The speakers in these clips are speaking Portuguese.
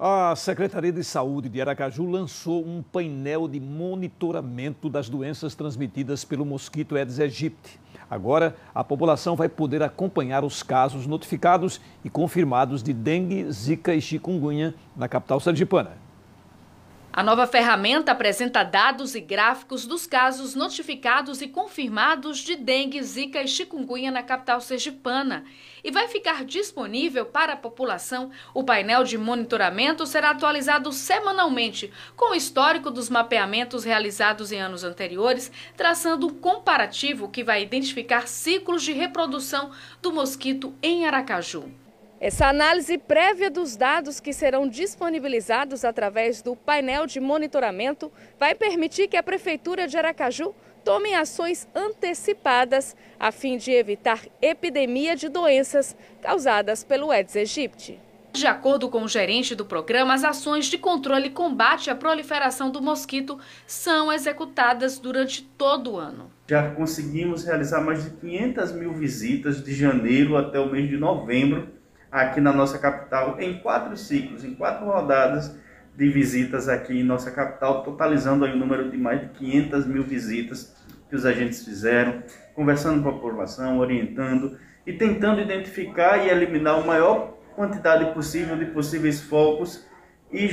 A Secretaria de Saúde de Aracaju lançou um painel de monitoramento das doenças transmitidas pelo mosquito Aedes aegypti. Agora, a população vai poder acompanhar os casos notificados e confirmados de dengue, zika e chikungunya na capital sergipana. A nova ferramenta apresenta dados e gráficos dos casos notificados e confirmados de dengue, zika e chikungunya na capital sergipana. E vai ficar disponível para a população. O painel de monitoramento será atualizado semanalmente, com o histórico dos mapeamentos realizados em anos anteriores, traçando um comparativo que vai identificar ciclos de reprodução do mosquito em Aracaju. Essa análise prévia dos dados que serão disponibilizados através do painel de monitoramento vai permitir que a Prefeitura de Aracaju tome ações antecipadas a fim de evitar epidemia de doenças causadas pelo Aedes aegypti. De acordo com o gerente do programa, as ações de controle e combate à proliferação do mosquito são executadas durante todo o ano. Já conseguimos realizar mais de 500.000 visitas de janeiro até o mês de novembro, aqui na nossa capital, em 4 ciclos, em 4 rodadas de visitas aqui em nossa capital, totalizando aí um número de mais de 500.000 visitas que os agentes fizeram, conversando com a população, orientando e tentando identificar e eliminar a maior quantidade possível de possíveis focos e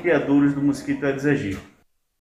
criadores do mosquito Aedes aegypti.